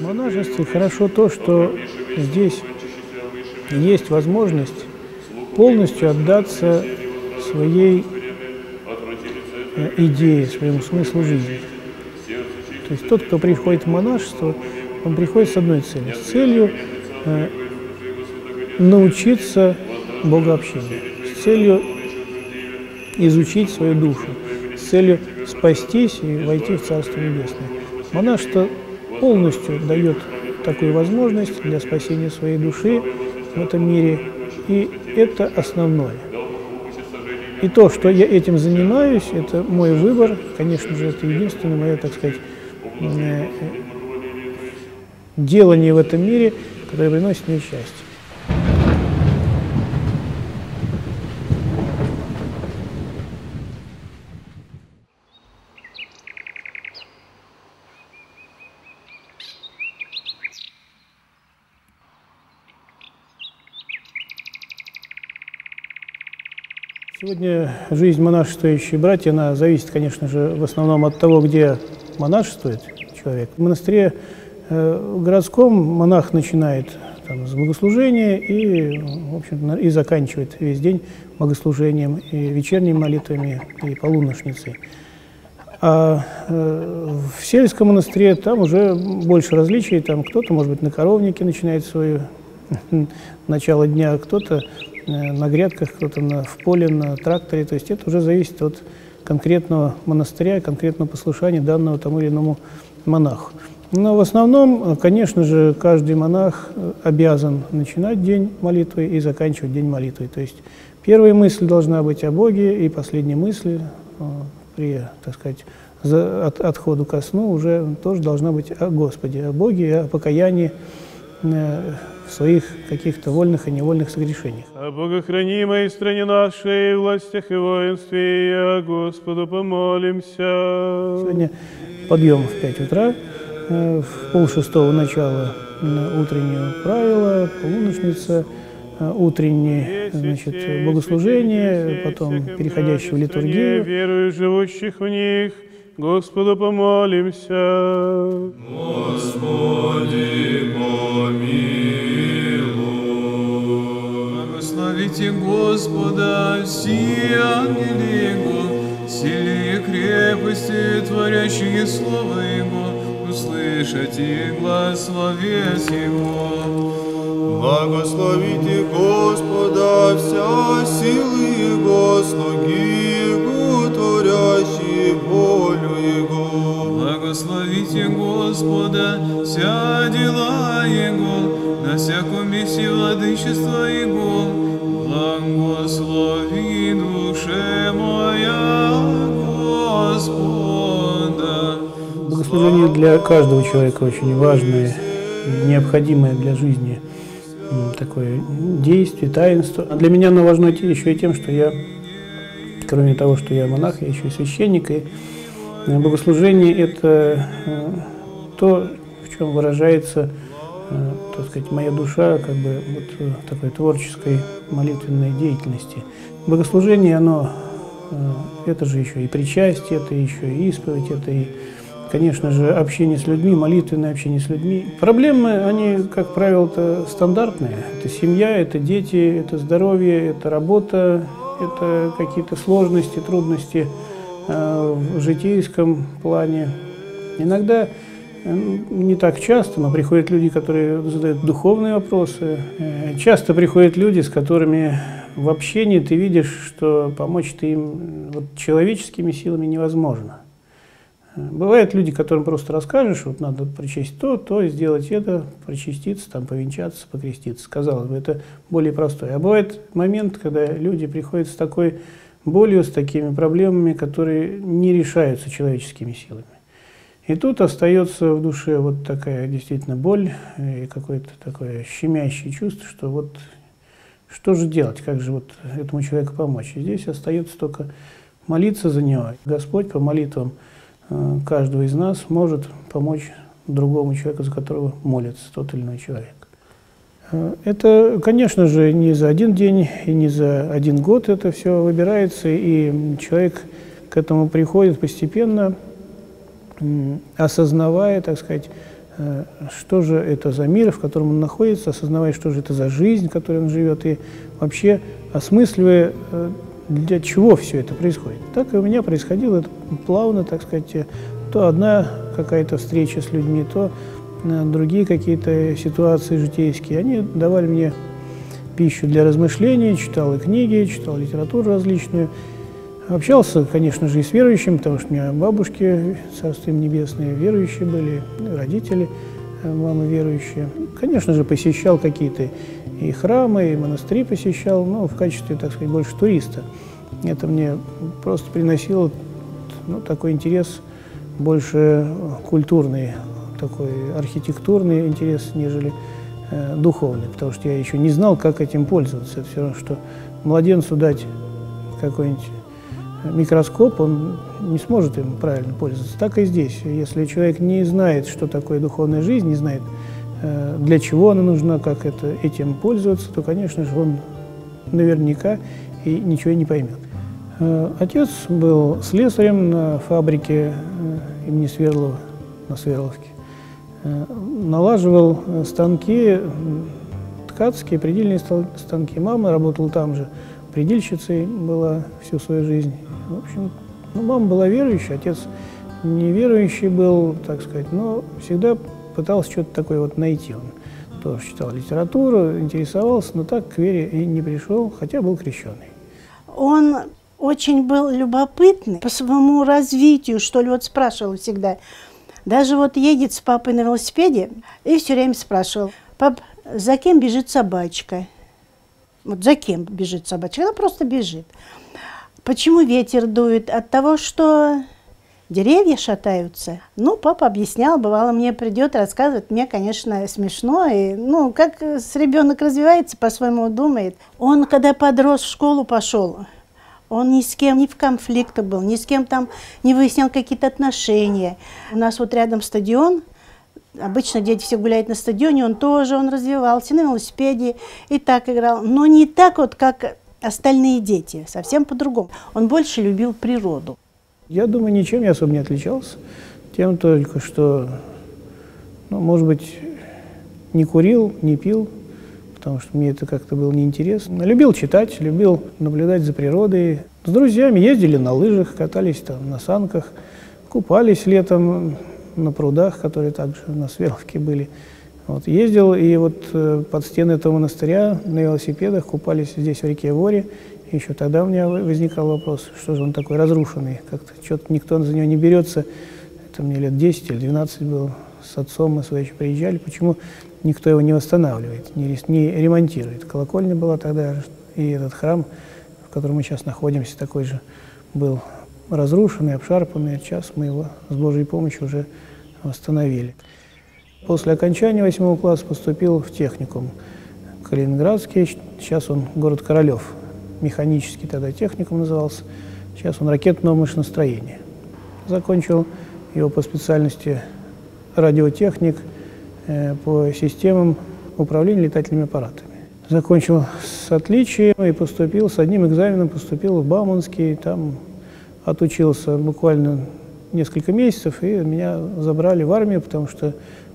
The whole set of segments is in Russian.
В монашестве хорошо то, что здесь есть возможность полностью отдаться своей идее, своему смыслу жизни. То есть тот, кто приходит в монашество, он приходит с одной целью, с целью научиться богообщению, с целью изучить свою душу, с целью спастись и войти в Царство Небесное. Монашество полностью дает такую возможность для спасения своей души в этом мире, и это основное. И то, что я этим занимаюсь, это мой выбор, конечно же, это единственное мое, так сказать, делание в этом мире, которое приносит мне счастье. Сегодня жизнь монашествующих братьев, она зависит, конечно же, в основном от того, где монашествует человек. В монастыре городском монах начинает там с богослужения и, в общем, и заканчивает весь день богослужением, и вечерними молитвами, и полуношницей. А в сельском монастыре там уже больше различий, там кто-то, может быть, на коровнике начинает свое начало дня, кто-то на грядках, кто-то в поле, на тракторе. То есть это уже зависит от конкретного монастыря, конкретного послушания данного тому или иному монаху. Но в основном, конечно же, каждый монах обязан начинать день молитвы и заканчивать день молитвы. То есть первая мысль должна быть о Боге, и последняя мысль при, так сказать, отходу ко сну уже тоже должна быть о Господе, о Боге и о покаянии в своих каких-то вольных и невольных согрешениях. О богохранимой стране нашей, властях и воинстве, и о Господу помолимся. Сегодня подъем в 5 утра, в 5:30 начало утреннего правила, полуношница, утреннее, значит, богослужение, потом переходящее в литургию. Верую живущих в них, Господу помолимся. Господи, помилуй. Благословите Господа, сие ангели Его, сильные крепости, творящие слово Его, услышите глаз словес Его. Благословите Господа, вся силы Его, слуги Его, творящие волю Его. Благословите Господа, вся дела Его, на всяком месте владычества Его. Благослови, душе моя, Господа. Богослужение для каждого человека очень важное, необходимое для жизни такое действие, таинство. А для меня оно важно еще и тем, что я, кроме того, что я монах, я еще и священник, и богослужение – это то, в чем выражается, так сказать, моя душа, как бы вот такой творческой молитвенной деятельности. Богослужение, оно, это же еще и причастие, это еще и исповедь, это и, конечно же, общение с людьми, молитвенное общение с людьми. Проблемы, они, как правило, стандартные. Это семья, это дети, это здоровье, это работа, это какие-то сложности, трудности в житейском плане. Иногда, не так часто, но приходят люди, которые задают духовные вопросы. Часто приходят люди, с которыми в общении ты видишь, что помочь ты им вот человеческими силами невозможно. Бывают люди, которым просто расскажешь, вот надо причесть то, и сделать это, причаститься, там, повенчаться, покреститься. Казалось бы, это более простое. А бывает момент, когда люди приходят с такой болью, с такими проблемами, которые не решаются человеческими силами. И тут остается в душе вот такая действительно боль и какое-то такое щемящее чувство, что вот что же делать, как же вот этому человеку помочь. И здесь остается только молиться за него. Господь по молитвам каждого из нас может помочь другому человеку, за которого молится тот или иной человек. Это, конечно же, не за один день и не за один год это все выбирается, и человек к этому приходит постепенно, осознавая, так сказать, что же это за мир, в котором он находится, осознавая, что же это за жизнь, в которой он живет, и вообще осмысливая, для чего все это происходит. Так и у меня происходило это плавно, так сказать, то одна какая-то встреча с людьми, то другие какие-то ситуации житейские. Они давали мне пищу для размышлений, читал и книги, читал литературу различную. Общался, конечно же, и с верующими, потому что у меня бабушки, царство им небесное, верующие были, родители, мамы верующие. Конечно же, посещал какие-то и храмы, и монастыри посещал, но в качестве, так сказать, больше туриста. Это мне просто приносило, ну, такой интерес, больше культурный, такой архитектурный интерес, нежели духовный, потому что я еще не знал, как этим пользоваться. Это все равно, что младенцу дать какой-нибудь микроскоп, он не сможет им правильно пользоваться. Так и здесь. Если человек не знает, что такое духовная жизнь, не знает, для чего она нужна, как это, этим пользоваться, то, конечно же, он наверняка и ничего не поймет. Отец был слесарем на фабрике имени Свердлова, на Свердловке. Налаживал станки, ткацкие, предельные станки. Мама работала там же. Предельщицей была всю свою жизнь. В общем, ну, мама была верующая, отец неверующий был, так сказать, но всегда пытался что-то такое вот найти. Он тоже читал литературу, интересовался, но так к вере и не пришел, хотя был крещеный. Он очень был любопытный по своему развитию, что ли, вот спрашивал всегда. Даже вот едет с папой на велосипеде и все время спрашивал: пап, за кем бежит собачка? Вот за кем бежит собачка? Она просто бежит. Почему ветер дует? От того, что деревья шатаются. Ну, папа объяснял, бывало, мне придет рассказывать. Мне, конечно, смешно. И, ну, как ребенок развивается, по-своему думает. Он, когда подрос, в школу пошел, он ни с кем не в конфликтах был, ни с кем там не выяснял какие-то отношения. У нас вот рядом стадион. Обычно дети все гуляют на стадионе, он развивался на велосипеде и так играл. Но не так вот, как остальные дети, совсем по-другому. Он больше любил природу. Я думаю, ничем я особо не отличался. Тем только, что, ну, может быть, не курил, не пил, потому что мне это как-то было неинтересно. Любил читать, любил наблюдать за природой. С друзьями ездили на лыжах, катались там на санках, купались летом на прудах, которые также на Свердловке были. Вот, ездил, и вот под стены этого монастыря на велосипедах купались здесь, в реке Воре. Еще тогда у меня возникал вопрос, что же он такой разрушенный, как-то что-то никто за него не берется. Это мне лет 10 или 12 было, с отцом мы сюда еще приезжали. Почему никто его не восстанавливает, не ремонтирует? Колокольня была тогда, и этот храм, в котором мы сейчас находимся, такой же был разрушенный, обшарпанный. Сейчас мы его с Божьей помощью уже восстановили. После окончания 8 класса поступил в техникум Калининградский. Сейчас он город Королев. Механический тогда техникум назывался. Сейчас он ракетного машиностроения. Закончил его по специальности радиотехник по системам управления летательными аппаратами. Закончил с отличием и поступил, с одним экзаменом поступил в Бауманский. Там отучился буквально несколько месяцев, и меня забрали в армию, потому что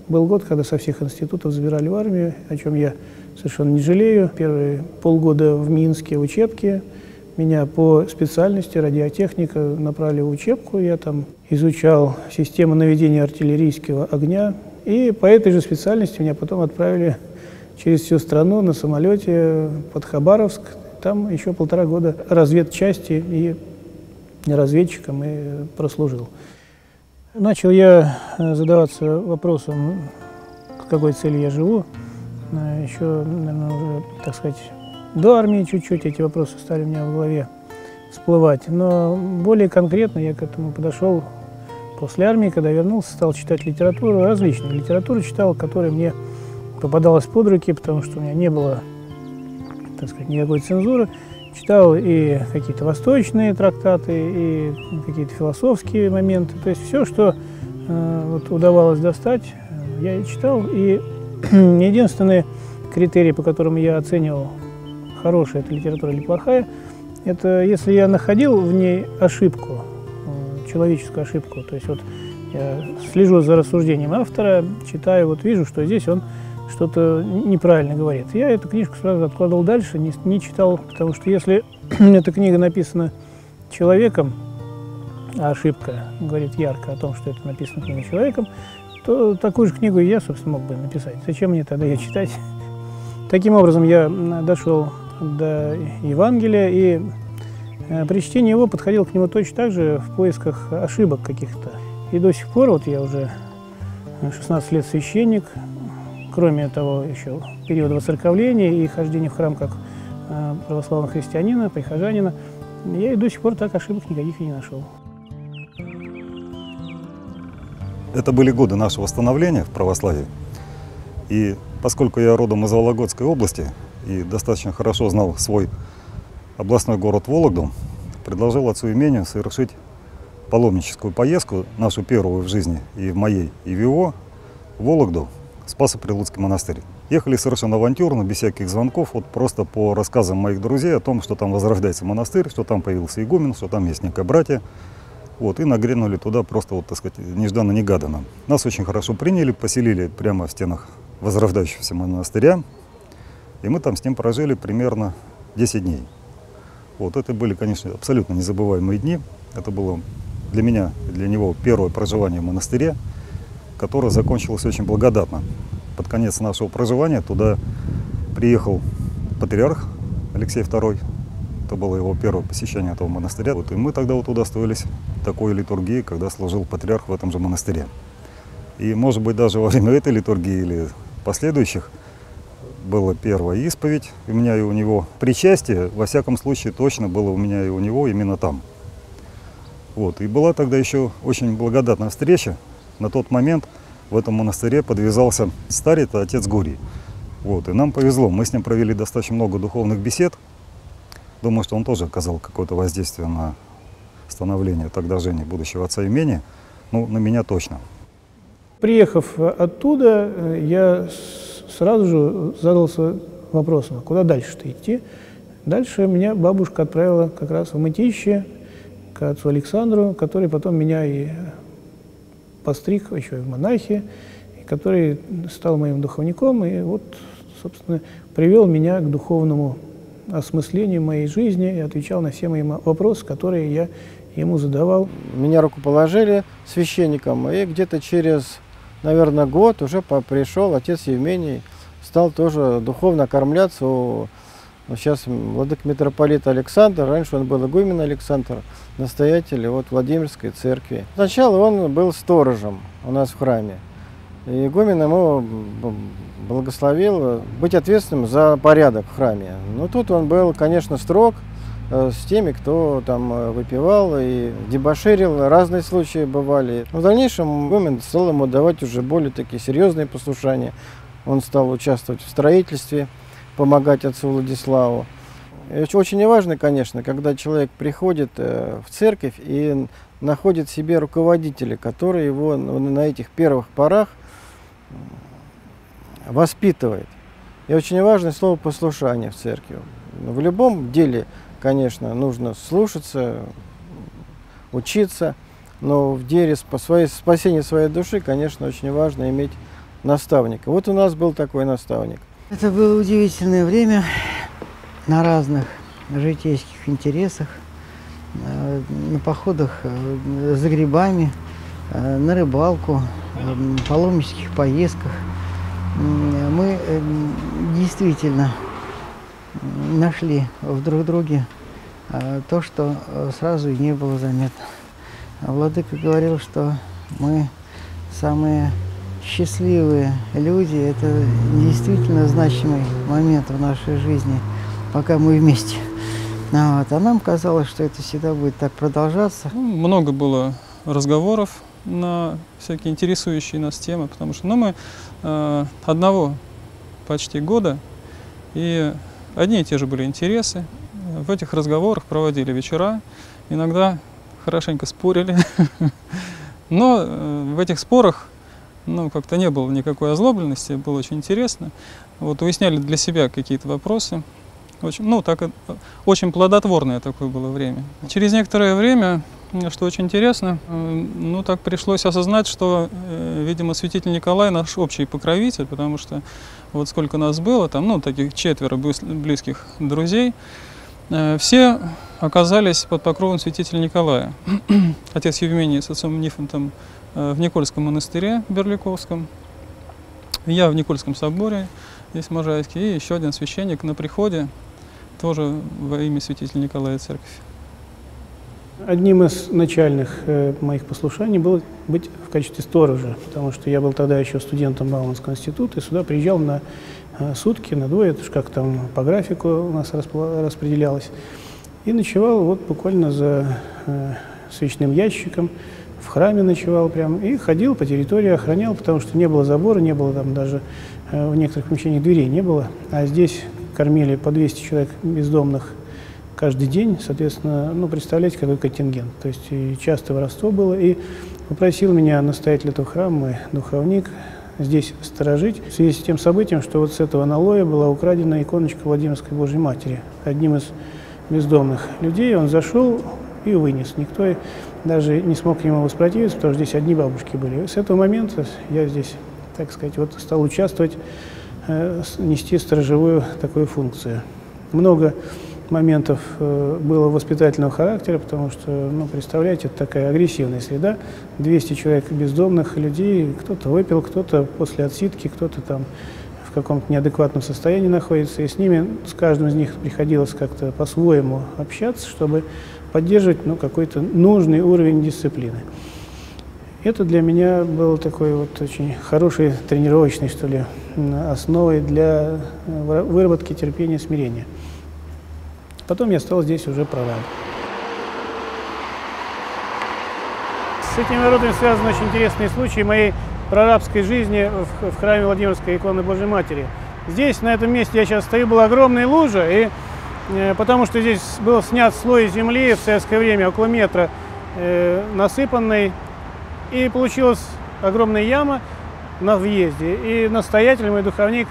был год, когда со всех институтов забирали в армию, о чем я совершенно не жалею. Первые полгода в Минске учебки. Меня по специальности радиотехника направили в учебку. Я там изучал систему наведения артиллерийского огня. И по этой же специальности меня потом отправили через всю страну на самолете под Хабаровск. Там еще 1,5 года разведчасти и разведчиком и прослужил. Начал я задаваться вопросом, с какой целью я живу. Еще, наверное, уже, так сказать, до армии чуть-чуть эти вопросы стали у меня в голове всплывать. Но более конкретно я к этому подошел после армии, когда вернулся, стал читать литературу, различную литературу читал, которая мне попадалась под руки, потому что у меня не было, так сказать, никакой цензуры. Читал и какие-то восточные трактаты, и какие-то философские моменты. То есть все, что вот удавалось достать, я и читал. И единственный критерий, по которому я оценивал, хорошая эта литература или плохая, это если я находил в ней ошибку, человеческую ошибку. То есть вот Я слежу за рассуждением автора, читаю, вот вижу, что здесь он что-то неправильно говорит. Я эту книжку сразу откладывал дальше, не читал, потому что если эта книга написана человеком, а ошибка говорит ярко о том, что это написано книга человеком, то такую же книгу и я, собственно, мог бы написать. Зачем мне тогда ее читать? Таким образом, я дошел до Евангелия, и при чтении его подходил к нему точно так же в поисках ошибок каких-то. И до сих пор, вот я уже 16 лет священник, кроме того еще периода воцерковления и хождения в храм как православного христианина, прихожанина, я и до сих пор так ошибок никаких и не нашел. Это были годы нашего становления в православии. И поскольку я родом из Вологодской области и достаточно хорошо знал свой областной город Вологду, предложил отцу Евмению совершить паломническую поездку, нашу первую в жизни, и в моей, и в его, в Вологду, в Спасо-Прилуцкий монастырь. Ехали совершенно авантюрно, без всяких звонков, вот просто по рассказам моих друзей о том, что там возрождается монастырь, что там появился игумен, что там есть некое братья. Вот, и нагрянули туда просто, вот, так сказать, нежданно-негаданно. Нас очень хорошо приняли, поселили прямо в стенах возрождающегося монастыря. И мы там с ним прожили примерно 10 дней. Вот, это были, конечно, абсолютно незабываемые дни. Это было для меня и для него первое проживание в монастыре, которое закончилось очень благодатно. Под конец нашего проживания туда приехал патриарх Алексей II. Это было его первое посещение этого монастыря. Вот, и мы тогда вот удостоились такой литургии, когда служил патриарх в этом же монастыре. И, может быть, даже во время этой литургии или последующих была первая исповедь у меня и у него. Причастие, во всяком случае, точно было у меня и у него именно там. Вот. И была тогда еще очень благодатная встреча. На тот момент в этом монастыре подвязался старец, отец Гурий. Вот. И нам повезло, мы с ним провели достаточно много духовных бесед. Думаю, что он тоже оказал какое-то воздействие на становление тогда Жени, будущего отца Евмения. Ну, на меня точно. Приехав оттуда, я сразу же задался вопросом, куда дальше-то идти. Дальше меня бабушка отправила как раз в Мытищи к отцу Александру, который потом меня и постриг еще и в монахи, и который стал моим духовником и вот, собственно, привел меня к духовному осмыслению моей жизни и отвечал на все мои вопросы, которые я ему задавал. Меня рукоположили священником, и где-то через, наверное, год уже пришел отец Евмений, стал тоже духовно кормляться у сейчас владык митрополита Александр, раньше он был игумен Александр, настоятель вот Владимирской церкви. Сначала он был сторожем у нас в храме, и игумен ему благословил быть ответственным за порядок в храме. Но тут он был, конечно, строг с теми, кто там выпивал и дебоширил, разные случаи бывали. Но в дальнейшем игумен стал ему давать уже более такие серьезные послушания. Он стал участвовать в строительстве, помогать отцу Владиславу. И очень важно, конечно, когда человек приходит в церковь и находит себе руководителя, который его на этих первых порах воспитывает. И очень важно слово послушание в церкви. В любом деле, конечно, нужно слушаться, учиться, но в деле спасения своей души, конечно, очень важно иметь наставника. Вот у нас был такой наставник. Это было удивительное время на разных житейских интересах, на походах за грибами, на рыбалку, паломнических поездках. Мы действительно нашли в друг друге то, что сразу и не было заметно. Владыка говорил, что мы самые счастливые люди, это действительно значимый момент в нашей жизни, пока мы вместе. Вот. А нам казалось, что это всегда будет так продолжаться. Много было разговоров на всякие интересующие нас темы, потому что мы одного почти года, и одни и те же были интересы. В этих разговорах проводили вечера, иногда хорошенько спорили, но в этих спорах ну, как-то не было никакой озлобленности, было очень интересно. Вот, уясняли для себя какие-то вопросы. Очень, ну, так, очень плодотворное такое было время. Через некоторое время что очень интересно. Ну, так пришлось осознать, что, видимо, святитель Николай наш общий покровитель, потому что вот сколько нас было, там, ну, таких четверо близких друзей, все оказались под покровом святителя Николая. Отец Евмений с отцом Нифонтом в Никольском монастыре Берлюковском, я в Никольском соборе, здесь Можайский, и еще один священник на приходе, тоже во имя святителя Николая церковь. Одним из начальных моих послушаний было быть в качестве сторожа, потому что я был тогда еще студентом Бауманского института, и сюда приезжал на сутки, на двое, это же как там по графику у нас распределялось, и ночевал вот буквально за свечным ящиком, в храме ночевал прям, и ходил по территории, охранял, потому что не было забора, не было там даже в некоторых помещениях дверей не было, а здесь кормили по 200 человек бездомных каждый день, соответственно, ну, представляете, какой контингент. То есть и часто воровство было, и попросил меня настоятель этого храма и духовник здесь сторожить. В связи с тем событием, что вот с этого налоя была украдена иконочка Владимирской Божьей Матери одним из бездомных людей. Он зашел и вынес. Никто даже не смог к нему воспротивиться, потому что здесь одни бабушки были. И с этого момента я здесь, так сказать, вот стал участвовать, нести сторожевую такую функцию. Много моментов было воспитательного характера, потому что, ну, представляете, это такая агрессивная среда, 200 человек бездомных людей, кто-то выпил, кто-то после отсидки, кто-то там в каком-то неадекватном состоянии находится, и с ними, с каждым из них приходилось как-то по-своему общаться, чтобы поддерживать, ну, какой-то нужный уровень дисциплины. Это для меня был такой вот очень хороший тренировочный, что ли, основой для выработки терпения и смирения. Потом я стал здесь уже прорабом. С этими народами связаны очень интересные случаи моей прорабской жизни в храме Владимирской иконы Божьей Матери. Здесь, на этом месте, я сейчас стою, была огромная лужа, и потому что здесь был снят слой земли в советское время, около метра насыпанный, и получилась огромная яма на въезде. И настоятель, мой духовник,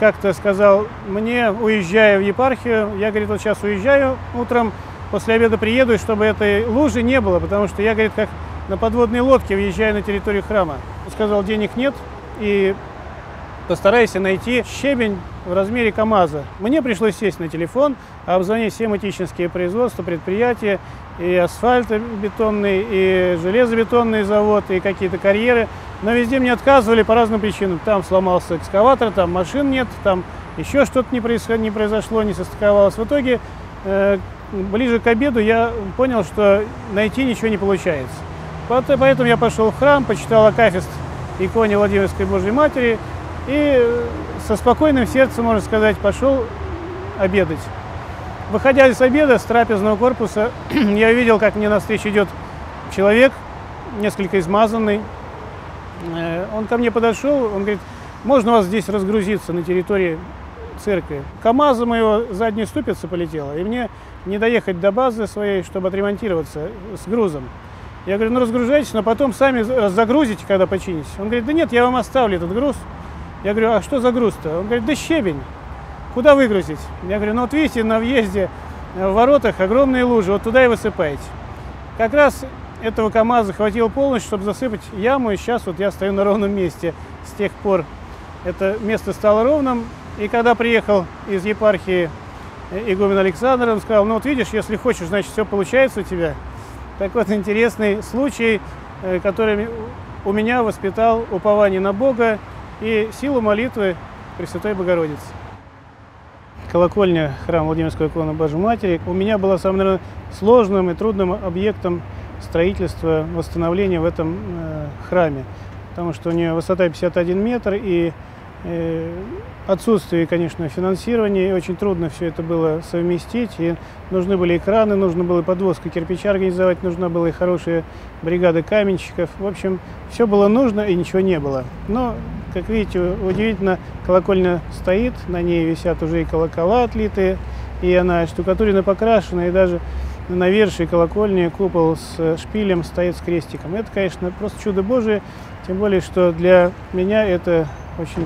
как-то сказал мне, уезжая в епархию, я, говорит, вот сейчас уезжаю утром, после обеда приеду, и чтобы этой лужи не было, потому что я, говорит, как на подводной лодке въезжаю на территорию храма. Он сказал, денег нет, и постарайся найти щебень в размере КАМАЗа. Мне пришлось сесть на телефон, обзвонить все мытищинские производства, предприятия, и асфальтобетонный, и железобетонный завод, и какие-то карьеры. Но везде мне отказывали по разным причинам. Там сломался экскаватор, там машин нет, там еще что-то не произошло, не состыковалось. В итоге, ближе к обеду я понял, что найти ничего не получается. Поэтому я пошел в храм, почитал акафист иконе Владимирской Божьей Матери и со спокойным сердцем, можно сказать, пошел обедать. Выходя из обеда, с трапезного корпуса, я увидел, как мне навстречу идет человек, несколько измазанный. Он ко мне подошел, он говорит, можно у вас здесь разгрузиться на территории церкви? КамАЗа моего задней ступицы полетела, и мне не доехать до базы своей, чтобы отремонтироваться с грузом. Я говорю, ну разгружайтесь, но потом сами загрузите, когда починитесь. Он говорит, да нет, я вам оставлю этот груз. Я говорю, а что за груз-то? Он говорит, да щебень. Куда выгрузить? Я говорю, ну вот видите, на въезде в воротах огромные лужи, вот туда и высыпаете. Как раз этого КамАЗа хватило полностью, чтобы засыпать яму, и сейчас вот я стою на ровном месте. С тех пор это место стало ровным, и когда приехал из епархии игумен Александр, он сказал, ну вот видишь, если хочешь, значит все получается у тебя. Так вот, интересный случай, который у меня воспитал упование на Бога и силу молитвы Пресвятой Богородицы. Колокольня храма Владимирской иконы Божьей Матери у меня была самым, наверное, сложным и трудным объектом строительства, восстановления в этом храме, потому что у нее высота 51 метр, и отсутствие, конечно, финансирования, и очень трудно все это было совместить, и нужны были и краны, нужно было и подвозка кирпича организовать, нужна была и хорошая бригада каменщиков, в общем, все было нужно и ничего не было. Но, как видите, удивительно, колокольня стоит, на ней висят уже и колокола отлитые, и она штукатурена, покрашена, и даже на вершине колокольни купол с шпилем стоит с крестиком. Это, конечно, просто чудо Божие, тем более, что для меня это очень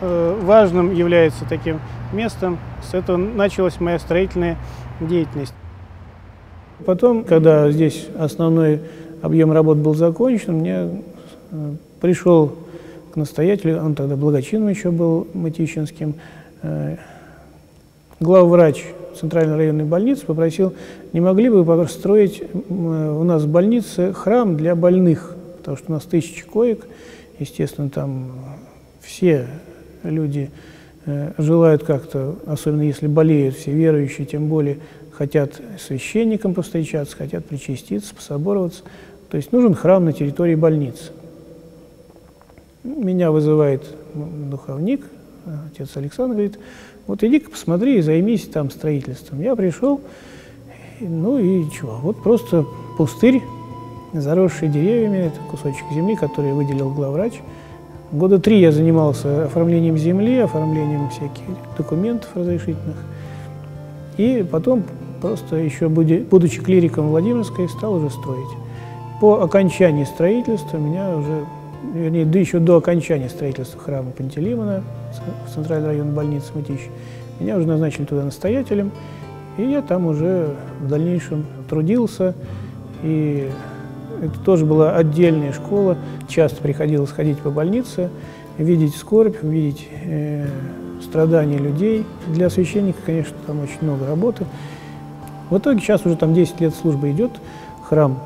важным является таким местом. С этого началась моя строительная деятельность. Потом, когда здесь основной объем работ был закончен, мне пришел к настоятелю, он тогда благочинным еще был, мытищинским, главврач Центральной районной больницы попросил, не могли бы вы построить у нас в больнице храм для больных, потому что у нас 1000 коек, естественно, там все люди желают как-то, особенно если болеют, все верующие, тем более хотят с священником повстречаться, хотят причаститься, пособороваться. То есть нужен храм на территории больницы. Меня вызывает духовник, отец Александр, говорит, вот иди-ка посмотри и займись там строительством. Я пришел, ну и чего, вот просто пустырь, заросший деревьями, это кусочек земли, который выделил главврач. Года 3 я занимался оформлением земли, оформлением всяких документов разрешительных. И потом, просто еще будучи клириком Владимирской, стал уже строить. По окончании строительства меня уже, вернее, да еще до окончания строительства храма Пантелеймона в Центральный район больницы Мытищи, меня уже назначили туда настоятелем, и я там уже в дальнейшем трудился. И это тоже была отдельная школа, часто приходилось ходить по больнице, видеть скорбь, видеть страдания людей. Для священника, конечно, там очень много работы. В итоге сейчас уже там 10 лет службы идет, храм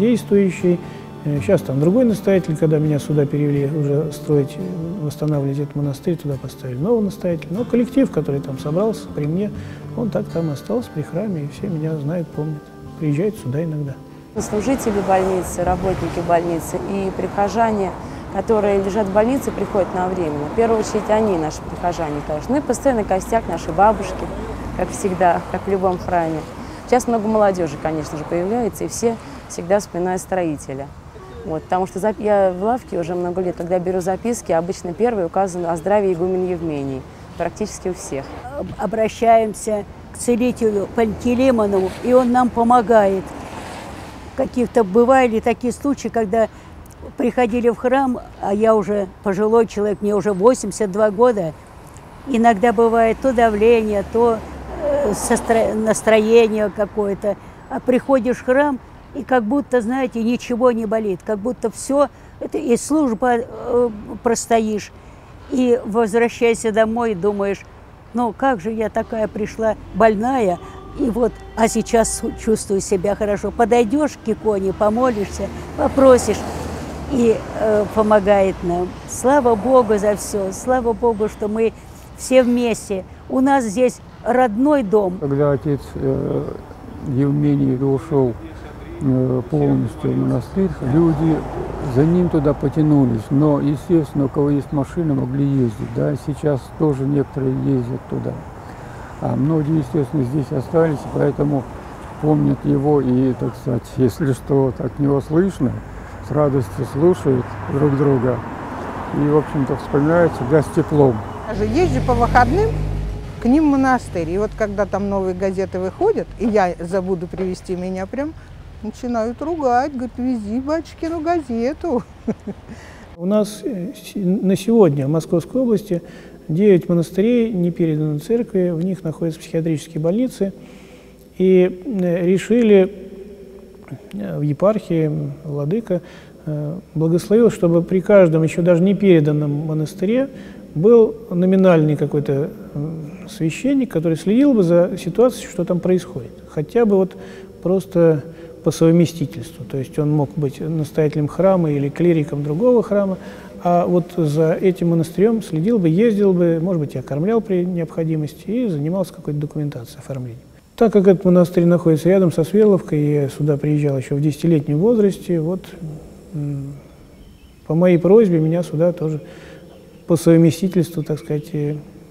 действующий. Сейчас там другой настоятель, когда меня сюда перевели уже строить, восстанавливать этот монастырь, туда поставили нового настоятеля. Но коллектив, который там собрался при мне, он так там остался при храме, и все меня знают, помнят, приезжают сюда иногда. Служители больницы, работники больницы и прихожане, которые лежат в больнице, приходят на время. В первую очередь они, наши прихожане, конечно. Ну и постоянный костяк нашей бабушки, как всегда, как в любом храме. Сейчас много молодежи, конечно же, появляется, и все всегда вспоминают строителя. Вот, потому что я в лавке уже много лет, когда беру записки, обычно первые указано о здравии игумен Евмений, практически у всех. Обращаемся к целителю Пантелеймонову, и он нам помогает. Каких-то бывали такие случаи, когда приходили в храм, а я уже пожилой человек, мне уже 82 года. Иногда бывает то давление, то настроение какое-то. А приходишь в храм, и как будто, знаете, ничего не болит, как будто все, это и служба простоишь, и возвращайся домой, думаешь, ну как же я такая пришла больная, и вот, а сейчас чувствую себя хорошо. Подойдешь к иконе, помолишься, попросишь, и помогает нам. Слава Богу за все, слава Богу, что мы все вместе. У нас здесь родной дом. Когда отец Евмений ушел полностью в монастырь, люди за ним туда потянулись. Но, естественно, у кого есть машина, могли ездить. Да? Сейчас тоже некоторые ездят туда. А многие, естественно, здесь остались, поэтому помнят его и, так сказать, если что, от него слышно, с радостью слушают друг друга. И, в общем-то, вспоминают всегда с теплом. Я же езжу по выходным к ним в монастырь. И вот когда там новые газеты выходят, и я забуду привезти, меня прям начинают ругать, говорят, вези батюшкину газету. У нас на сегодня в Московской области 9 монастырей не переданы церкви, в них находятся психиатрические больницы. И решили в епархии, владыка благословил, чтобы при каждом еще даже не переданном монастыре был номинальный какой-то священник, который следил бы за ситуацией, что там происходит. Хотя бы вот просто по совместительству. То есть он мог быть настоятелем храма или клириком другого храма, а вот за этим монастырем следил бы, ездил бы, может быть, и окормлял при необходимости, и занимался какой-то документацией, оформлением. Так как этот монастырь находится рядом со Свердловкой, я сюда приезжал еще в 10-летнем возрасте, вот по моей просьбе меня сюда тоже по совместительству, так сказать,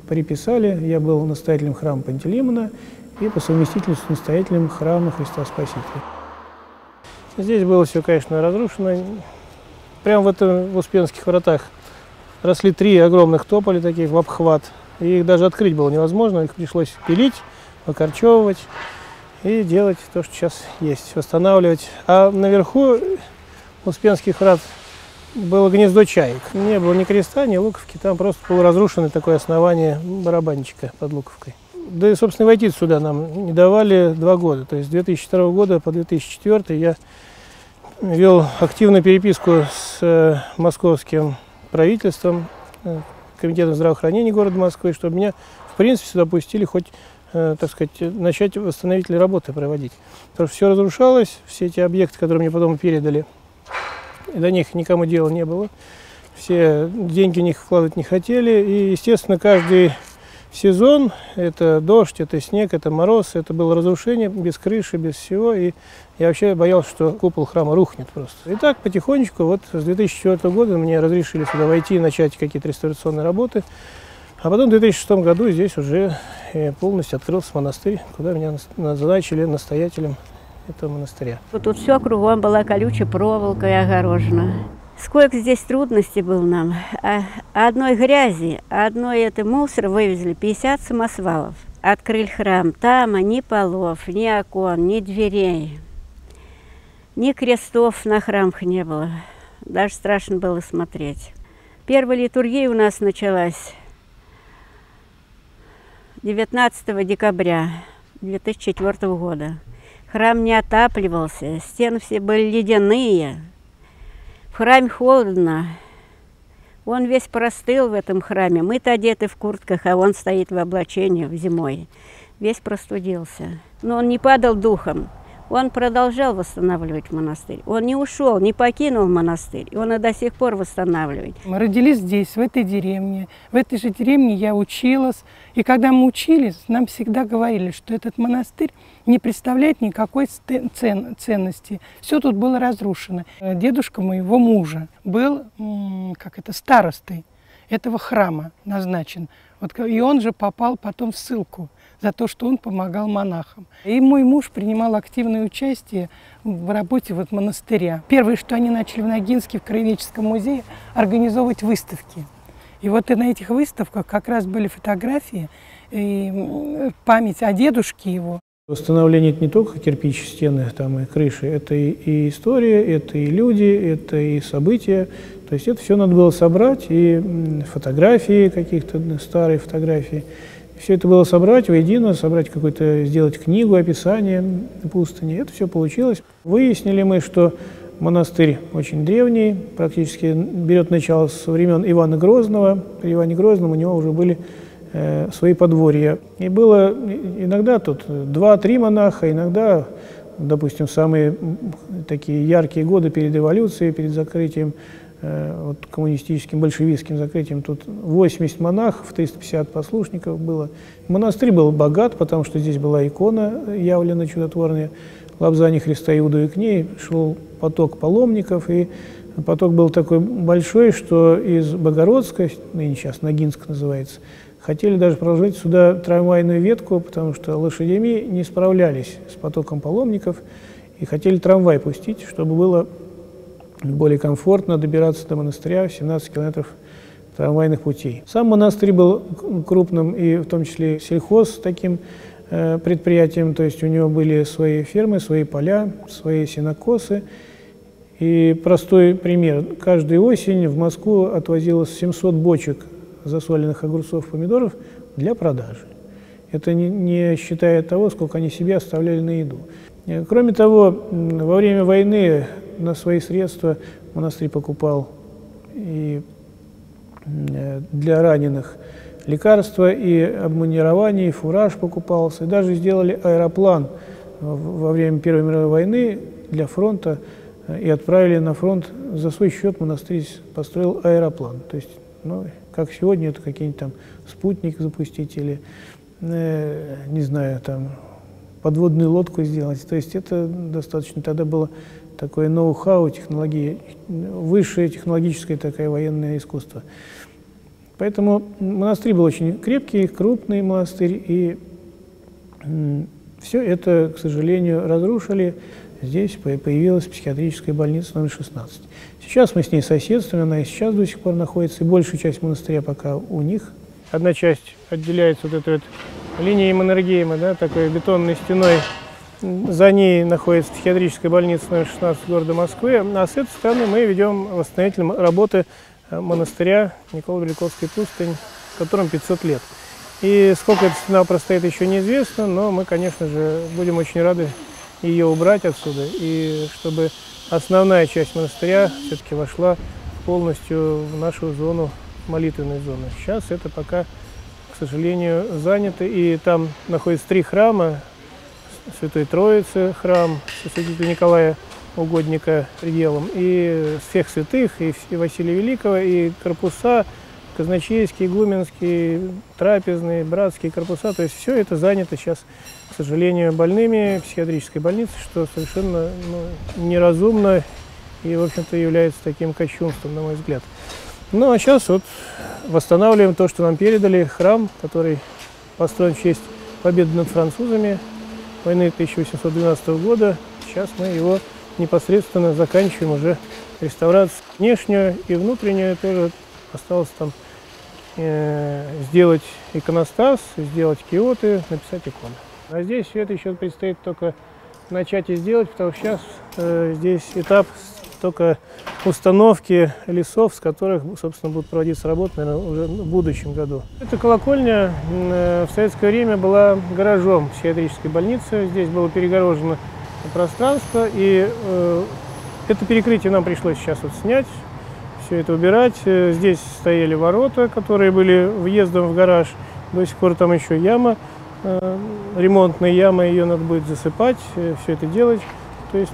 приписали. Я был настоятелем храма Пантелеймона и по совместительству настоятелем храма Христа Спасителя. Здесь было все, конечно, разрушено. Прямо в Успенских воротах росли 3 огромных тополя таких в обхват. И их даже открыть было невозможно, их пришлось пилить, окорчевывать и делать то, что сейчас есть, восстанавливать. А наверху Успенских врат было гнездо чаек. Не было ни креста, ни луковки, там просто было разрушено такое основание барабанчика под луковкой. да и, собственно, войти сюда нам не давали 2 года. То есть с 2002 года по 2004 я вел активную переписку с московским правительством, комитетом здравоохранения города Москвы, чтобы меня, в принципе, сюда пустили хоть, так сказать, начать восстановительные работы проводить. Потому что все разрушалось, все эти объекты, которые мне потом передали, до них никому дела не было. Все деньги в них вкладывать не хотели. И, естественно, каждый сезон, это дождь, это снег, это мороз, это было разрушение без крыши, без всего. И я вообще боялся, что купол храма рухнет просто. И так потихонечку, вот с 2004 года мне разрешили сюда войти и начать какие-то реставрационные работы. А потом в 2006 году здесь уже полностью открылся монастырь, куда меня назначили настоятелем этого монастыря. Вот тут все кругом была колючая проволока и огорожена. Сколько здесь трудностей было нам. Одной грязи, одной это мусор вывезли 50 самосвалов. Открыли храм. Там ни полов, ни окон, ни дверей, ни крестов на храмах не было. Даже страшно было смотреть. Первая литургия у нас началась 19 декабря 2004 года. Храм не отапливался, стены все были ледяные. В храме холодно. Он весь простыл в этом храме. Мы-то одеты в куртках, а он стоит в облачении зимой. Весь простудился. Но он не падал духом. Он продолжал восстанавливать монастырь. Он не ушел, не покинул монастырь. Он и до сих пор восстанавливает. Мы родились здесь, в этой деревне. В этой же деревне я училась. И когда мы учились, нам всегда говорили, что этот монастырь не представляет никакой ценности. Все тут было разрушено. Дедушка моего мужа был, как это, старостой этого храма назначен. Вот, и он же попал потом в ссылку за то, что он помогал монахам. И мой муж принимал активное участие в работе вот монастыря. Первое, что они начали в Ногинске, в Краеведческом музее, организовывать выставки. И вот и на этих выставках как раз были фотографии и память о дедушке его. Восстановление – это не только кирпич, стены там, и крыши, это и история, это и люди, это и события. То есть это все надо было собрать, и фотографии каких-то, старые фотографии. Все это было собрать воедино, собрать какую-то, сделать книгу, описание пустыни. Это все получилось. Выяснили мы, что монастырь очень древний, практически берет начало со времен Ивана Грозного. При Иване Грозном у него уже были свои подворья. И было иногда тут 2-3 монаха, иногда, допустим, самые такие яркие годы перед эволюцией, перед закрытием, вот, коммунистическим, большевистским закрытием. Тут 80 монахов, 350 послушников было. Монастырь был богат, потому что здесь была икона явлена чудотворная Лапзани Христа Иуду, и к ней шел поток паломников. И поток был такой большой, что из Богородска, ныне сейчас Ногинск называется, хотели даже проложить сюда трамвайную ветку, потому что лошадями не справлялись с потоком паломников, и хотели трамвай пустить, чтобы было более комфортно добираться до монастыря, 17 километров трамвайных путей. Сам монастырь был крупным, и в том числе сельхоз таким предприятием, то есть у него были свои фермы, свои поля, свои сенокосы. И простой пример. Каждую осень в Москву отвозилось 700 бочек засоленных огурцов, помидоров для продажи. Это не считая того, сколько они себе оставляли на еду. Кроме того, во время войны на свои средства монастырь покупал и для раненых лекарства, и обмундирование, и фураж покупался. И даже сделали аэроплан во время Первой мировой войны для фронта и отправили на фронт. За свой счет монастырь построил аэроплан. То есть, ну, как сегодня, это какие-нибудь там спутник запустить или, не знаю, там подводную лодку сделать. То есть это достаточно тогда было такое ноу-хау, технологии, высшее технологическое такое военное искусство. Поэтому монастырь был очень крепкий, крупный монастырь, и все это, к сожалению, разрушили. Здесь появилась психиатрическая больница номер 16. Сейчас мы с ней соседствуем, она и сейчас до сих пор находится, и большая часть монастыря пока у них. Одна часть отделяется вот этой вот линией Маннергейма, да, такой бетонной стеной. За ней находится психиатрическая больница номер 16 города Москвы. А с этой стороны мы ведем восстановительные работы монастыря Николо-Берлюковской пустынь, которому 500 лет. И сколько эта стена простоит, еще неизвестно, но мы, конечно же, будем очень рады ее убрать отсюда, и чтобы основная часть монастыря все-таки вошла полностью в нашу зону, молитвенной зоны. Сейчас это пока, к сожалению, занято, и там находятся три храма: Святой Троицы храм, святителя Николая Угодника Ревелом, и всех святых, и Василия Великого, и корпуса казначейские, игуменские, трапезные, братские корпуса. То есть все это занято сейчас, к сожалению, больными психиатрической больницы, что совершенно неразумно и, в общем-то, является таким кощунством, на мой взгляд. Ну, а сейчас вот восстанавливаем то, что нам передали. Храм, который построен в честь победы над французами войны 1812 года. Сейчас мы его непосредственно заканчиваем уже реставрацию внешнюю и внутреннюю. Тоже осталось там сделать иконостас, сделать киоты, написать иконы. А здесь все это еще предстоит только начать и сделать, потому что сейчас здесь этап только установки лесов, с которых, собственно, будут проводиться работы, наверное, уже в будущем году. Эта колокольня в советское время была гаражом психиатрической больницы. Здесь было перегорожено пространство, и это перекрытие нам пришлось сейчас вот снять, все это убирать. Здесь стояли ворота, которые были въездом в гараж. До сих пор там еще яма, ремонтная яма, ее надо будет засыпать, все это делать. То есть,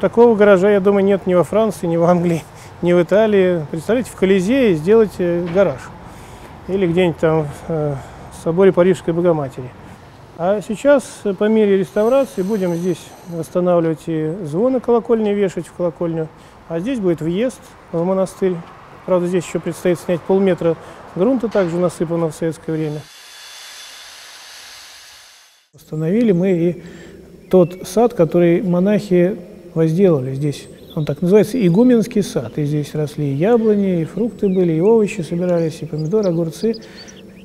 такого гаража, я думаю, нет ни во Франции, ни в Англии, ни в Италии. Представляете, в Колизее сделать гараж. Или где-нибудь там в соборе Парижской Богоматери. А сейчас, по мере реставрации, будем здесь восстанавливать и звоны колокольни, вешать в колокольню. А здесь будет въезд в монастырь. Правда, здесь еще предстоит снять полметра грунта, также насыпанного в советское время. Установили мы и тот сад, который монахи возделали здесь. Он так называется Игуменский сад. И здесь росли и яблони, и фрукты были, и овощи собирались, и помидоры, огурцы.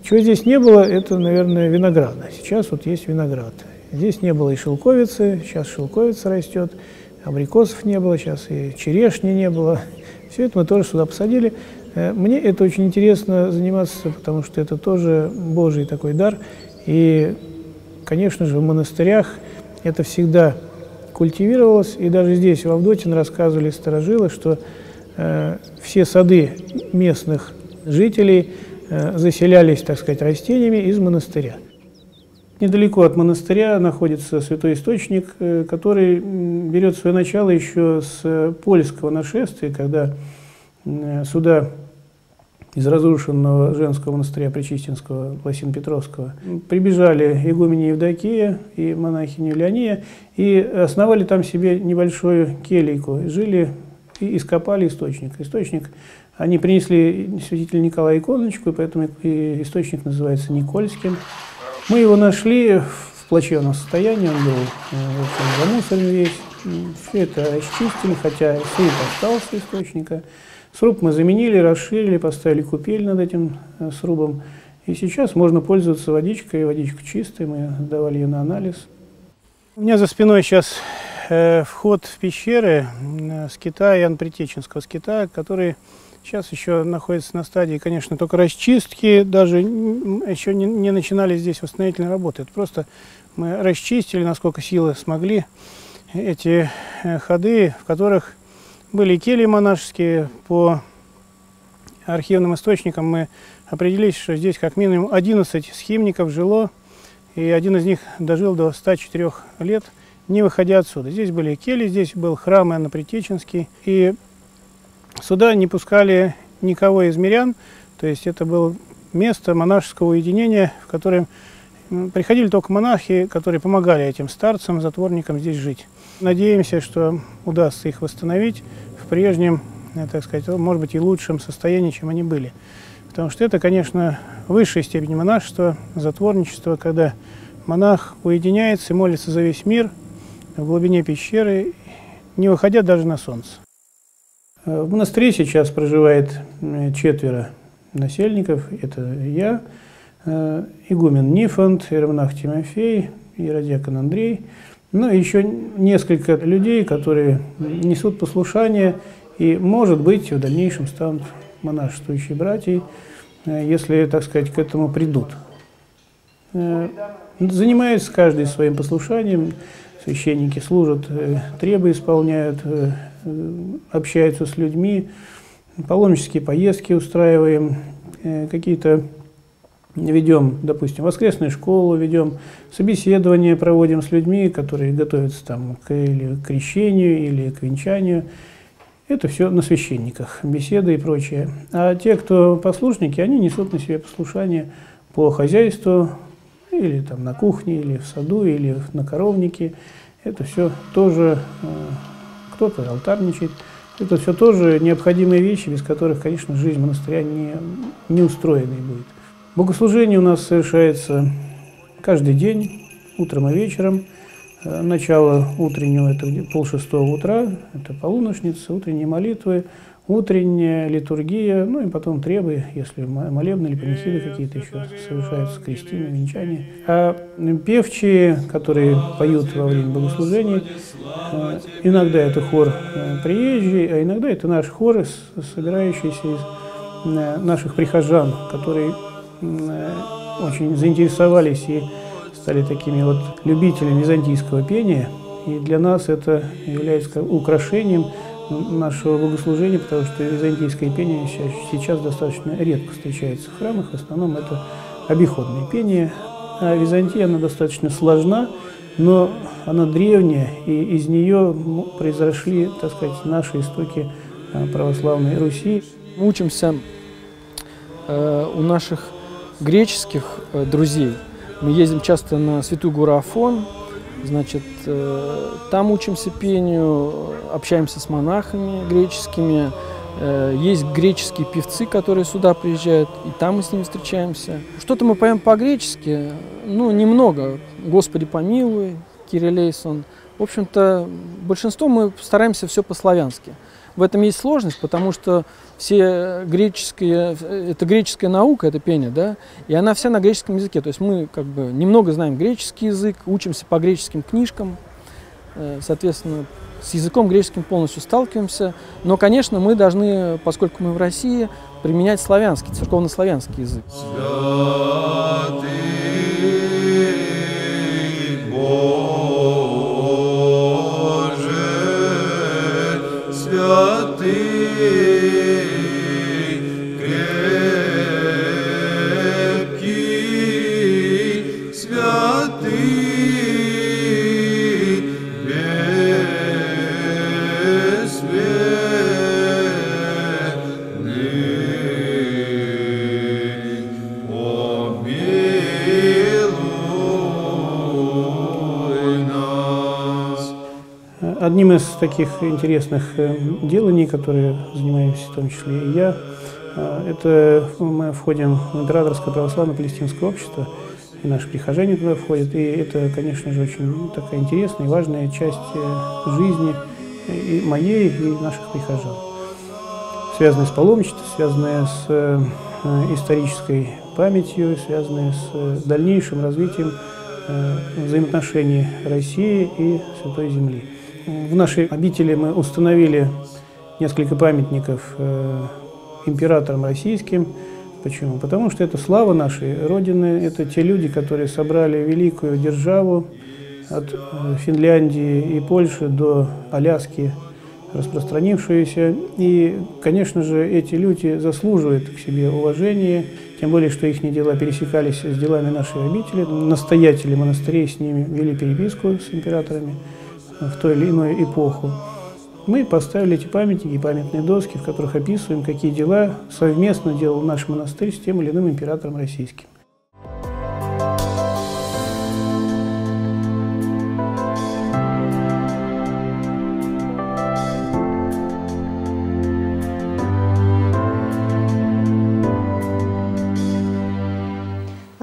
Чего здесь не было, это, наверное, винограда. Сейчас вот есть виноград. Здесь не было и шелковицы, сейчас шелковица растет. Абрикосов не было, сейчас и черешни не было. Все это мы тоже сюда посадили. Мне это очень интересно заниматься, потому что это тоже Божий такой дар. И, конечно же, в монастырях это всегда культивировалось, и даже здесь, в Авдотин, рассказывали старожилы, что все сады местных жителей заселялись, так сказать, растениями из монастыря. Недалеко от монастыря находится святой источник, который берет свое начало еще с польского нашествия, когда сюда из разрушенного женского монастыря Пречистенского, Лосин-Петровского, прибежали игумени Евдокия и монахиню Леония и основали там себе небольшую келейку, жили и ископали источник. Источник они принесли святителю Николаю иконочку, и поэтому источник называется Никольским. Мы его нашли в плачевном состоянии, он был замусорен весь, все это расчистили, хотя сруб остался источника. Сруб мы заменили, расширили, поставили купель над этим срубом. И сейчас можно пользоваться водичкой, водичка чистая, мы давали ее на анализ. У меня за спиной сейчас вход в пещеры скита Иоанна Притеченского, скита, который сейчас еще находится на стадии, конечно, только расчистки, даже еще не начинали здесь восстановительные работы. Это просто мы расчистили, насколько силы смогли, эти ходы, в которых были кельи монашеские. По архивным источникам мы определились, что здесь как минимум 11 схимников жило, и один из них дожил до 104 лет, не выходя отсюда. Здесь были кельи, здесь был храм Иоанна Притеченский, и сюда не пускали никого из мирян, то есть это было место монашеского уединения, в котором приходили только монахи, которые помогали этим старцам, затворникам здесь жить. Надеемся, что удастся их восстановить в прежнем, так сказать, может быть, и лучшем состоянии, чем они были. Потому что это, конечно, высшая степень монашества, затворничества, когда монах уединяется и молится за весь мир в глубине пещеры, не выходя даже на солнце. В монастыре сейчас проживает 4 насельников. Это я, игумен Нифонт, иеромонах Тимофей, иеродиакон Андрей, и еще несколько людей, которые несут послушание и, может быть, в дальнейшем станут монашествующие братья, если, так сказать, к этому придут. Занимаются каждый своим послушанием, священники служат, требы исполняют, общаются с людьми, паломнические поездки устраиваем, какие-то ведем, допустим, воскресную школу ведем, собеседования проводим с людьми, которые готовятся там к крещению или к венчанию. Это все на священниках, беседы и прочее. А те, кто послушники, они несут на себе послушание по хозяйству, или там на кухне, или в саду, или на коровнике. Это все тоже, кто-то алтарничает. Это все тоже необходимые вещи, без которых, конечно, жизнь монастыря не устроенной будет. Богослужение у нас совершается каждый день, утром и вечером. Начало утреннего – это 5:30 утра, это полуношница, утренние молитвы, утренняя литургия, ну и потом требы, если молебны или панихиды какие-то еще совершаются, крестины, венчания. А певчие, которые поют во время богослужения, иногда это хор приезжий, а иногда это наш хор, собирающийся из наших прихожан, которые очень заинтересовались и стали такими вот любителями византийского пения. И для нас это является украшением нашего богослужения, потому что византийское пение сейчас достаточно редко встречается в храмах. В основном это обиходное пение. А Византия, она достаточно сложна, но она древняя, и из нее произошли, так сказать, наши истоки православной Руси. Мы учимся у наших греческих друзей. Мы ездим часто на Святую Гору Афон, значит, там учимся пению, общаемся с монахами греческими. Есть греческие певцы, которые сюда приезжают, и там мы с ними встречаемся. Что-то мы поем по-гречески, ну, немного. «Господи помилуй», «Кириллейсон». В общем-то, большинство мы стараемся все по-славянски. В этом есть сложность, потому что все греческие, это греческая наука, это пение, да, и она вся на греческом языке. То есть мы как бы немного знаем греческий язык, учимся по греческим книжкам, соответственно, с языком греческим полностью сталкиваемся. Но, конечно, мы должны, поскольку мы в России, применять славянский, церковно-славянский язык. Одним из таких интересных деланий, которые занимаемся в том числе и я, это мы входим в Императорское православно-палестинское общество, и наши прихожане туда входят, и это, конечно же, очень такая интересная и важная часть жизни и моей, и наших прихожан, связанная с паломничеством, связанная с исторической памятью, связанная с дальнейшим развитием взаимоотношений России и Святой Земли. В нашей обители мы установили несколько памятников императорам российским. Почему? Потому что это слава нашей Родины, это те люди, которые собрали великую державу от Финляндии и Польши до Аляски, распространившуюся. И, конечно же, эти люди заслуживают к себе уважения, тем более, что их дела пересекались с делами нашей обители. Настоятели монастырей с ними вели переписку с императорами в той или иной эпоху. Мы поставили эти памятники, памятные доски, в которых описываем, какие дела совместно делал наш монастырь с тем или иным императором российским.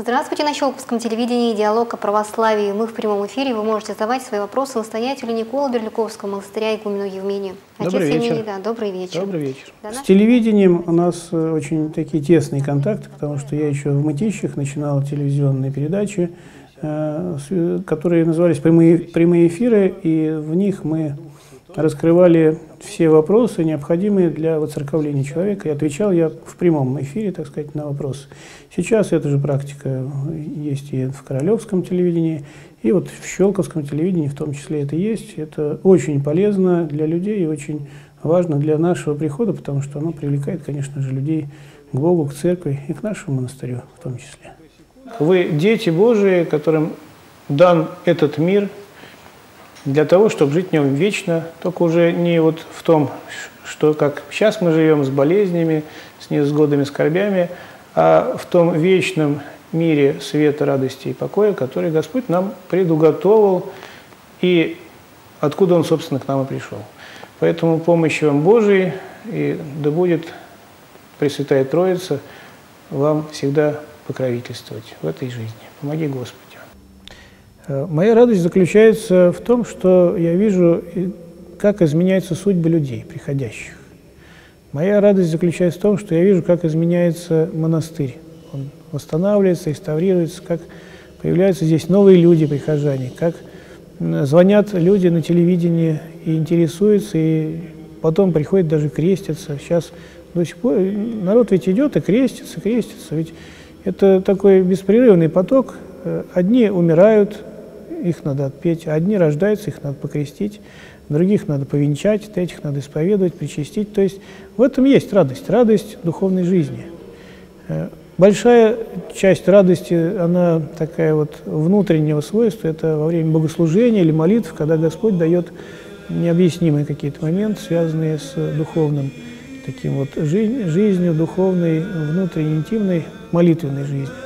Здравствуйте, на Щелковском телевидении «Диалог о православии». Мы в прямом эфире. Вы можете задавать свои вопросы настоятелю Николо-Берлюковского монастыря игумену Евмению. Добрый вечер. Да, добрый вечер. Добрый вечер. С телевидением у нас очень такие тесные контакты, потому что я еще в Мытищах начинал телевизионные передачи, которые назывались «Прямые эфиры», и в них мы раскрывали все вопросы, необходимые для воцерковления человека. И отвечал я в прямом эфире, так сказать, на вопросы. Сейчас эта же практика есть и в Королевском телевидении, и вот в Щелковском телевидении в том числе это есть. Это очень полезно для людей и очень важно для нашего прихода, потому что оно привлекает, конечно же, людей к Богу, к церкви и к нашему монастырю в том числе. Вы дети Божии, которым дан этот мир для того, чтобы жить в нем вечно, только уже не вот в том, что как сейчас мы живем с болезнями, с невзгодами, скорбями, а в том вечном мире света, радости и покоя, который Господь нам предуготовил и откуда Он, собственно, к нам и пришел. Поэтому помощи вам Божией, и да будет Пресвятая Троица вам всегда покровительствовать в этой жизни. Помоги Господи. Моя радость заключается в том, что я вижу, как изменяются судьбы людей, приходящих. Моя радость заключается в том, что я вижу, как изменяется монастырь. Он восстанавливается, реставрируется, как появляются здесь новые люди, прихожане, как звонят люди на телевидении и интересуются, и потом приходят, даже крестятся. Сейчас до сих пор народ ведь идет и крестится, крестится. Ведь это такой беспрерывный поток. Одни умирают, их надо отпеть, одни рождаются, их надо покрестить, других надо повенчать, третьих надо исповедовать, причастить. То есть в этом есть радость, радость духовной жизни. Большая часть радости, она такая вот внутреннего свойства, это во время богослужения или молитв, когда Господь дает необъяснимые какие-то моменты, связанные с духовным, таким вот жизнью духовной, внутренней, интимной, молитвенной жизнью.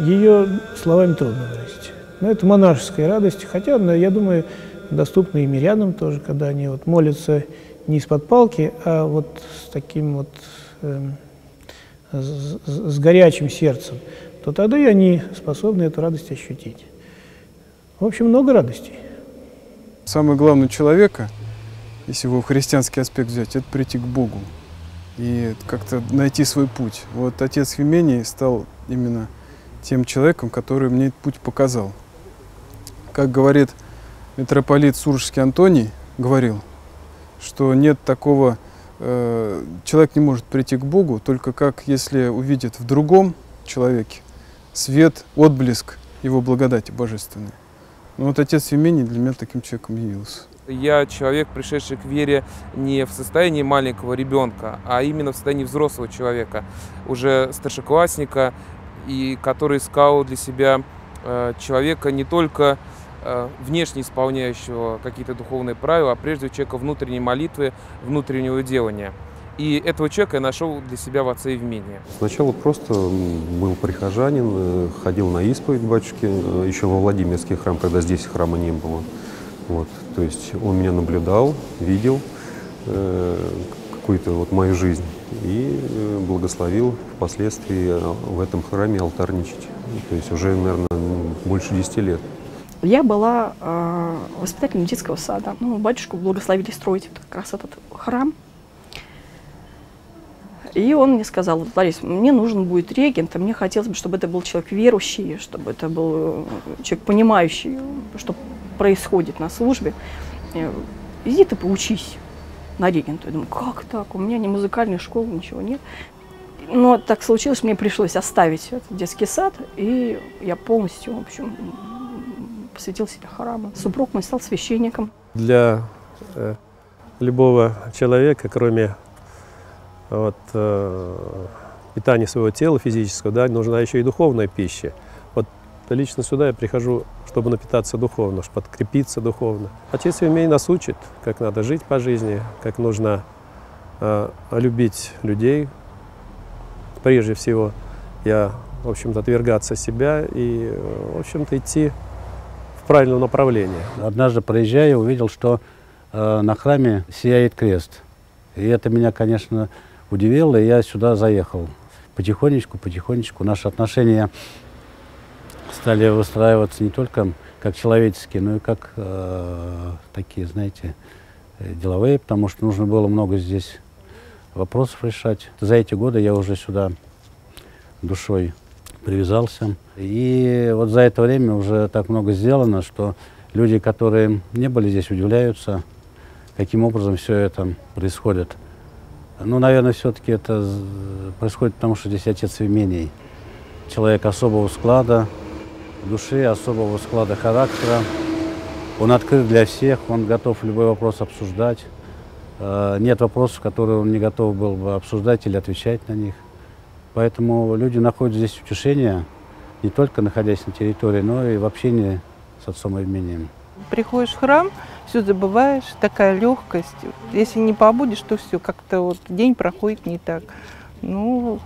Ее словами трудно выразить. Но это монашеская радость, хотя, я думаю, доступна и мирянам тоже, когда они вот молятся не из-под палки, а вот с таким вот, с горячим сердцем, то тогда и они способны эту радость ощутить. В общем, много радостей. Самое главное человека, если его в христианский аспект взять, это прийти к Богу и как-то найти свой путь. Вот отец Евмений стал именно тем человеком, который мне этот путь показал. Как говорит митрополит Сурожский Антоний, говорил, что нет такого, человек не может прийти к Богу, только как если увидит в другом человеке свет, отблеск его благодати божественной. Но вот отец Евмений для меня таким человеком явился. Я человек, пришедший к вере не в состоянии маленького ребенка, а именно в состоянии взрослого человека, уже старшеклассника, и который искал для себя человека не только внешне исполняющего какие-то духовные правила, а прежде человека внутренней молитвы, внутреннего делания. И этого человека я нашел для себя в отце Евмении. Сначала просто был прихожанин, ходил на исповедь батюшки, еще во Владимирский храм, когда здесь храма не было. Вот, то есть он меня наблюдал, видел какую-то вот мою жизнь. И благословил впоследствии в этом храме алтарничать. То есть уже, наверное, больше 10 лет. Я была воспитателем детского сада. Ну, батюшку благословили строить как раз этот храм. И он мне сказал: Ларис, мне нужен будет регент, а мне хотелось бы, чтобы это был человек верующий, чтобы это был человек, понимающий, что происходит на службе. Иди ты поучись на регенту. Я думаю, как так? У меня ни музыкальной школы, ничего нет. Но так случилось, мне пришлось оставить этот детский сад, и я полностью, в общем, посвятил себя храму. Супруг мой стал священником. Для любого человека, кроме вот, питания своего тела физического, да, нужна еще и духовная пища. Вот лично сюда я прихожу, чтобы напитаться духовно, чтобы подкрепиться духовно. Отец Евмений нас учит, как надо жить по жизни, как нужно любить людей. Прежде всего, я, в общем-то, отвергаться себя и, в общем-то, идти в правильном направлении. Однажды, проезжая, увидел, что на храме сияет крест. И это меня, конечно, удивило, и я сюда заехал. Потихонечку, потихонечку наши отношения стали выстраиваться не только как человеческие, но и как такие, знаете, деловые, потому что нужно было много здесь вопросов решать. За эти годы я уже сюда душой привязался. И вот за это время уже так много сделано, что люди, которые не были здесь, удивляются, каким образом все это происходит. Ну, наверное, все-таки это происходит потому, что здесь отец Евмений. Человек особого склада души, особого склада характера. Он открыт для всех, он готов любой вопрос обсуждать. Нет вопросов, которые он не готов был бы обсуждать или отвечать на них. Поэтому люди находят здесь утешение, не только находясь на территории, но и в общении с отцом Евмением. Приходишь в храм, все забываешь, такая легкость. Если не побудешь, то все, как-то вот день проходит не так. Ну,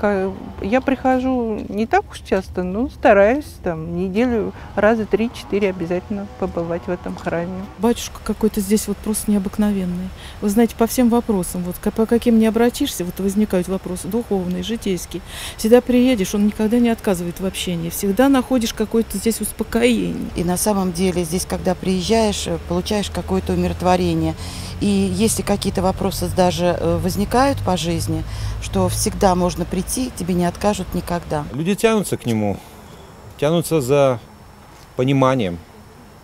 я прихожу не так уж часто, но стараюсь там неделю, раза 3-4 обязательно побывать в этом храме. Батюшка какой-то здесь вот просто необыкновенный. Вы знаете, по всем вопросам, вот по каким не обратишься, вот возникают вопросы духовные, житейские. Всегда приедешь, он никогда не отказывает в общении, всегда находишь какое-то здесь успокоение. И на самом деле здесь, когда приезжаешь, получаешь какое-то умиротворение. И если какие-то вопросы даже возникают по жизни, что всегда можно прийти, тебе не откажут никогда. Люди тянутся к нему, тянутся за пониманием,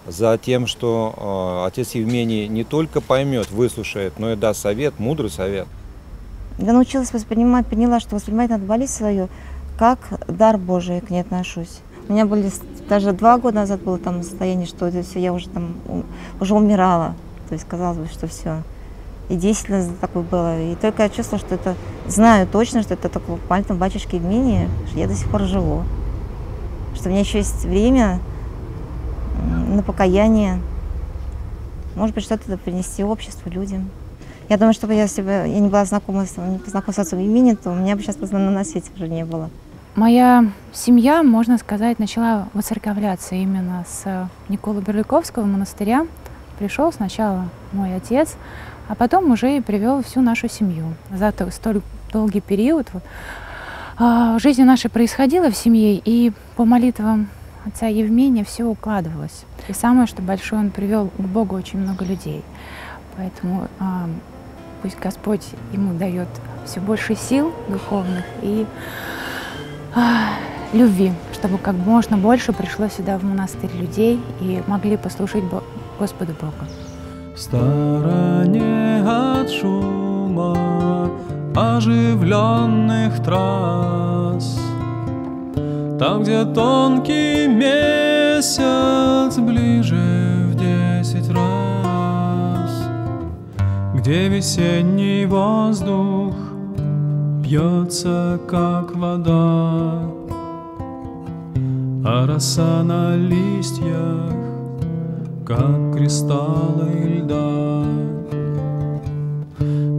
за тем, что отец Евмений не только поймет, выслушает, но и даст совет, мудрый совет. Я научилась воспринимать, поняла, что воспринимать надо болезнь свою, как дар Божий, к ней отношусь. У меня были, даже 2 года назад было там состояние, что я уже, уже умирала. То есть, казалось бы, что все. И 10 лет такое было. И только я чувствовала, что это... Знаю точно, что это только пальцем батюшки Евмения, что я до сих пор живу. Что у меня еще есть время на покаяние. Может быть, что-то принести обществу, людям. Я думаю, что если бы я не была знакома с отцом Евмения, то у меня бы сейчас просто на свете уже не было. Моя семья, можно сказать, начала воцерковляться именно с Николо-Берлюковского монастыря. Пришел сначала мой отец, а потом уже и привел всю нашу семью. За столь долгий период жизнь наша происходила в семье, и по молитвам отца Евмения все укладывалось. И самое, что большое, он привел к Богу очень много людей. Поэтому пусть Господь ему дает все больше сил духовных и любви, чтобы как можно больше пришло сюда в монастырь людей и могли послушать Господу Богу. В стороне от шума оживленных трасс, там, где тонкий месяц ближе в 10 раз, где весенний воздух бьется, как вода, а роса на листьях, как кристаллы льда.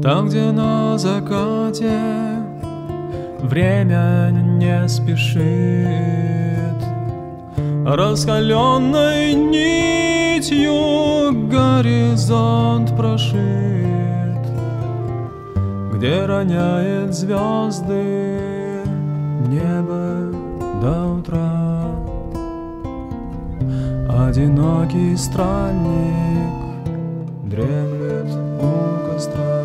Там, где на закате время не спешит, раскаленной нитью горизонт прошит, где роняет звезды небо до утра. Одинокий странник дремлет у костра.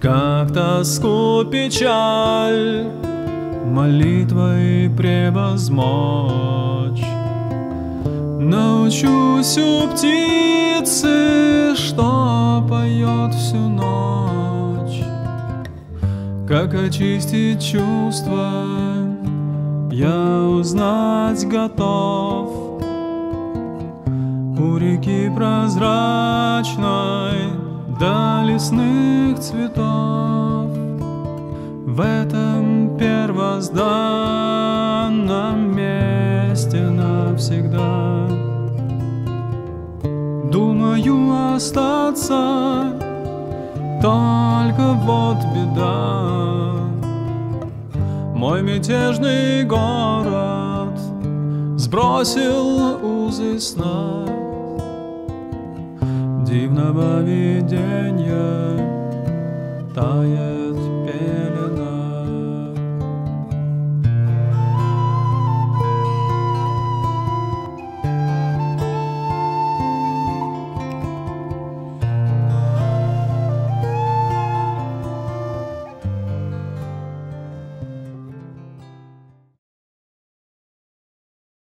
Как тоску печаль молитвой превозмочь, научусь у птицы, что поет всю ночь. Как очистить чувства, я узнать готов. У реки прозрачной до лесных цветов. В этом первозданном месте навсегда думаю остаться, только вот беда. Мой мятежный город сбросил узы сна, дивного видения тая.